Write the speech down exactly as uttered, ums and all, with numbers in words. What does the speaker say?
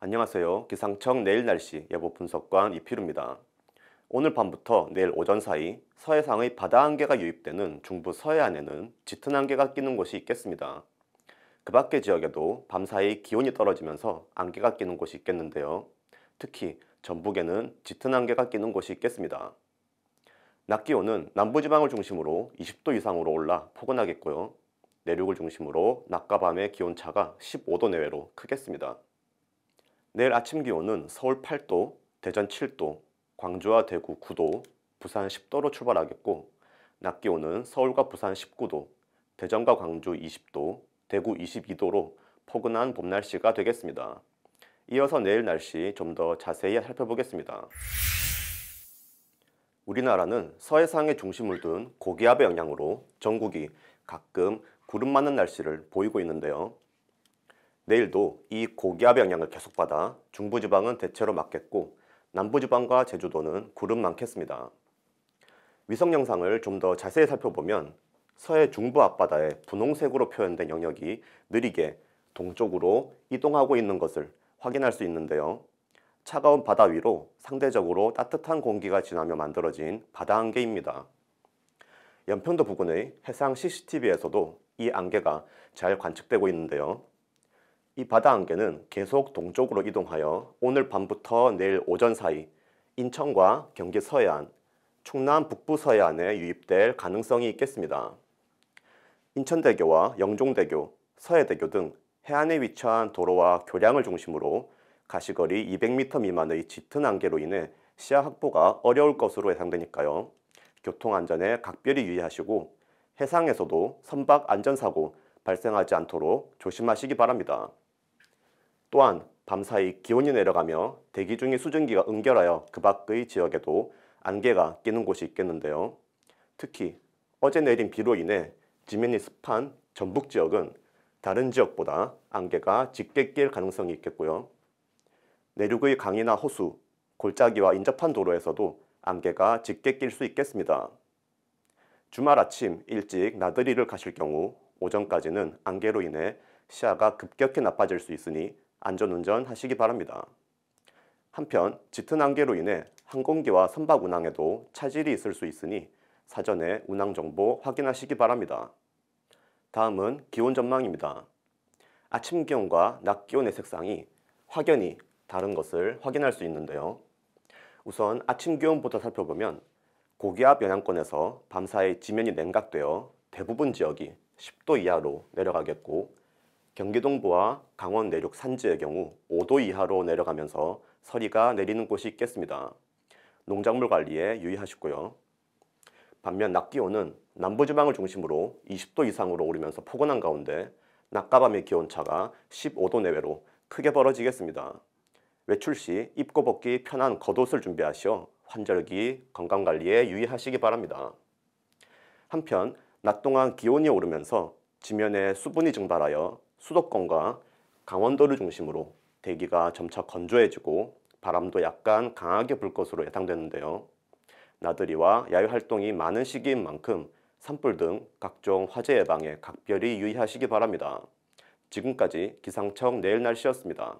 안녕하세요. 기상청 내일 날씨 예보 분석관 이필우입니다. 오늘 밤부터 내일 오전 사이 서해상의 바다 안개가 유입되는 중부 서해안에는 짙은 안개가 끼는 곳이 있겠습니다. 그 밖의 지역에도 밤사이 기온이 떨어지면서 안개가 끼는 곳이 있겠는데요. 특히 전북에는 짙은 안개가 끼는 곳이 있겠습니다. 낮 기온은 남부지방을 중심으로 이십 도 이상으로 올라 포근하겠고요. 내륙을 중심으로 낮과 밤의 기온차가 십오 도 내외로 크겠습니다. 내일 아침 기온은 서울 팔 도, 대전 칠 도, 광주와 대구 구 도, 부산 십 도로 출발하겠고 낮 기온은 서울과 부산 십구 도, 대전과 광주 이십 도, 대구 이십이 도로 포근한 봄 날씨가 되겠습니다. 이어서 내일 날씨 좀 더 자세히 살펴보겠습니다. 우리나라는 서해상에 중심을 둔 고기압의 영향으로 전국이 가끔 구름 많은 날씨를 보이고 있는데요. 내일도 이 고기압의 영향을 계속받아 중부지방은 대체로 맑겠고 남부지방과 제주도는 구름 많겠습니다. 위성 영상을 좀 더 자세히 살펴보면 서해 중부 앞바다에 분홍색으로 표현된 영역이 느리게 동쪽으로 이동하고 있는 것을 확인할 수 있는데요. 차가운 바다 위로 상대적으로 따뜻한 공기가 지나며 만들어진 바다 안개입니다. 연평도 부근의 해상 씨씨티비에서도 이 안개가 잘 관측되고 있는데요. 이 바다 안개는 계속 동쪽으로 이동하여 오늘 밤부터 내일 오전 사이 인천과 경기 서해안, 충남 북부 서해안에 유입될 가능성이 있겠습니다. 인천대교와 영종대교, 서해대교 등 해안에 위치한 도로와 교량을 중심으로 가시거리 이백 미터 미만의 짙은 안개로 인해 시야 확보가 어려울 것으로 예상되니까요. 교통안전에 각별히 유의하시고 해상에서도 선박 안전사고 발생하지 않도록 조심하시기 바랍니다. 또한 밤사이 기온이 내려가며 대기 중의 수증기가 응결하여 그 밖의 지역에도 안개가 끼는 곳이 있겠는데요. 특히 어제 내린 비로 인해 지면이 습한 전북 지역은 다른 지역보다 안개가 짙게 낄 가능성이 있겠고요. 내륙의 강이나 호수, 골짜기와 인접한 도로에서도 안개가 짙게 낄 수 있겠습니다. 주말 아침 일찍 나들이를 가실 경우 오전까지는 안개로 인해 시야가 급격히 나빠질 수 있으니 안전운전 하시기 바랍니다. 한편 짙은 안개로 인해 항공기와 선박 운항에도 차질이 있을 수 있으니 사전에 운항 정보 확인하시기 바랍니다. 다음은 기온 전망입니다. 아침 기온과 낮 기온의 색상이 확연히 다른 것을 확인할 수 있는데요. 우선 아침 기온부터 살펴보면 고기압 영향권에서 밤사이 지면이 냉각되어 대부분 지역이 십 도 이하로 내려가겠고 경기 동부와 강원 내륙 산지의 경우 오 도 이하로 내려가면서 서리가 내리는 곳이 있겠습니다. 농작물 관리에 유의하시고요. 반면 낮 기온은 남부지방을 중심으로 이십 도 이상으로 오르면서 포근한 가운데 낮과 밤의 기온차가 십오 도 내외로 크게 벌어지겠습니다. 외출 시 입고 벗기 편한 겉옷을 준비하시어 환절기 건강관리에 유의하시기 바랍니다. 한편 낮 동안 기온이 오르면서 지면에 수분이 증발하여 수도권과 강원도를 중심으로 대기가 점차 건조해지고 바람도 약간 강하게 불 것으로 예상되는데요. 나들이와 야외활동이 많은 시기인 만큼 산불 등 각종 화재 예방에 각별히 유의하시기 바랍니다. 지금까지 기상청 내일 날씨였습니다.